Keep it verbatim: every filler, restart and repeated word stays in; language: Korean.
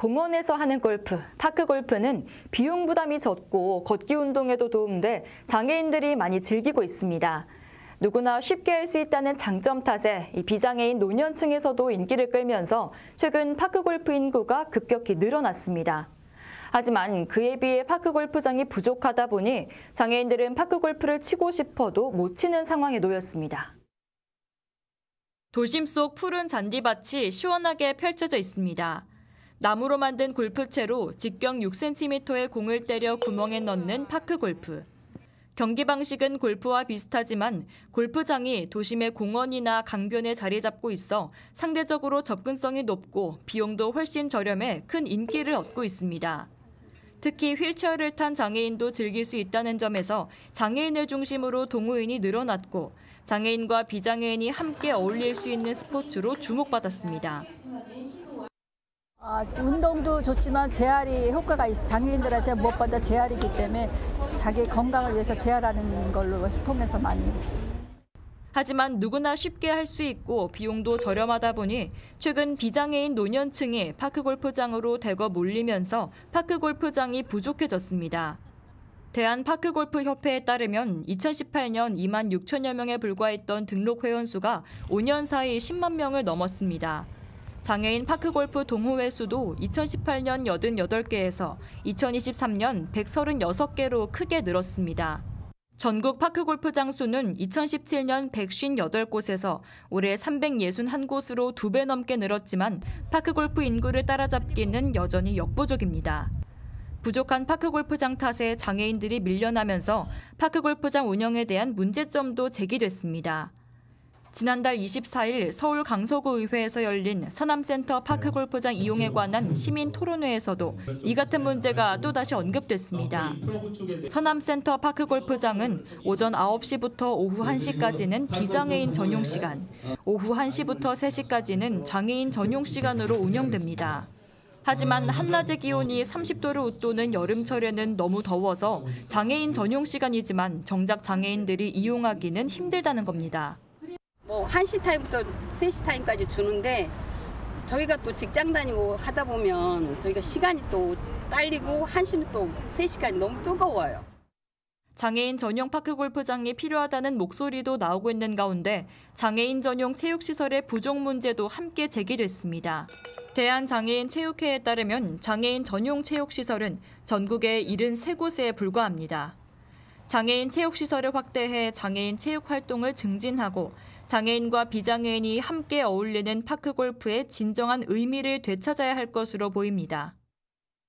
공원에서 하는 골프, 파크골프는 비용 부담이 적고 걷기 운동에도 도움돼 장애인들이 많이 즐기고 있습니다. 누구나 쉽게 할 수 있다는 장점 탓에 이 비장애인 노년층에서도 인기를 끌면서 최근 파크골프 인구가 급격히 늘어났습니다. 하지만 그에 비해 파크골프장이 부족하다 보니 장애인들은 파크골프를 치고 싶어도 못 치는 상황에 놓였습니다. 도심 속 푸른 잔디밭이 시원하게 펼쳐져 있습니다. 나무로 만든 골프채로 직경 육 센티미터의 공을 때려 구멍에 넣는 파크골프. 경기 방식은 골프와 비슷하지만 골프장이 도심의 공원이나 강변에 자리 잡고 있어 상대적으로 접근성이 높고 비용도 훨씬 저렴해 큰 인기를 얻고 있습니다. 특히 휠체어를 탄 장애인도 즐길 수 있다는 점에서 장애인을 중심으로 동호인이 늘어났고 장애인과 비장애인이 함께 어울릴 수 있는 스포츠로 주목받았습니다. 아, 운동도 좋지만 재활이 효과가 있어. 장애인들한테 무엇보다 재활이기 때문에 자기 건강을 위해서 재활하는 걸로 통해서 많이. 하지만 누구나 쉽게 할 수 있고 비용도 저렴하다 보니 최근 비장애인 노년층이 파크골프장으로 대거 몰리면서 파크골프장이 부족해졌습니다. 대한파크골프협회에 따르면 이천십팔 년 이만 육천여 명에 불과했던 등록 회원수가 오 년 사이 십만 명을 넘었습니다. 장애인 파크골프 동호회 수도 이천십팔 년 팔십여덟 개에서 이천이십삼 년 백삼십육 개로 크게 늘었습니다. 전국 파크골프장 수는 이천십칠 년 백오십팔 곳에서 올해 삼백육십일 곳으로 두 배 넘게 늘었지만 파크골프 인구를 따라잡기는 여전히 역부족입니다. 부족한 파크골프장 탓에 장애인들이 밀려나면서 파크골프장 운영에 대한 문제점도 제기됐습니다. 지난달 이십사 일 서울 강서구의회에서 열린 서남센터 파크골프장 이용에 관한 시민 토론회에서도 이 같은 문제가 또다시 언급됐습니다. 서남센터 파크골프장은 오전 아홉 시부터 오후 한 시까지는 비장애인 전용 시간, 오후 한 시부터 세 시까지는 장애인 전용 시간으로 운영됩니다. 하지만 한낮의 기온이 삼십 도를 웃도는 여름철에는 너무 더워서 장애인 전용 시간이지만 정작 장애인들이 이용하기는 힘들다는 겁니다. 뭐 한 시 타임부터 세 시 타임까지 주는데 저희가 또 직장 다니고 하다 보면 저희가 시간이 또 딸리고 한 시는 또 세 시까지 너무 뜨거워요. 장애인 전용 파크골프장이 필요하다는 목소리도 나오고 있는 가운데 장애인 전용 체육시설의 부족 문제도 함께 제기됐습니다. 대한장애인체육회에 따르면 장애인 전용 체육시설은 전국의 칠십삼 곳에 불과합니다. 장애인 체육시설을 확대해 장애인 체육활동을 증진하고 장애인과 비장애인이 함께 어울리는 파크골프의 진정한 의미를 되찾아야 할 것으로 보입니다.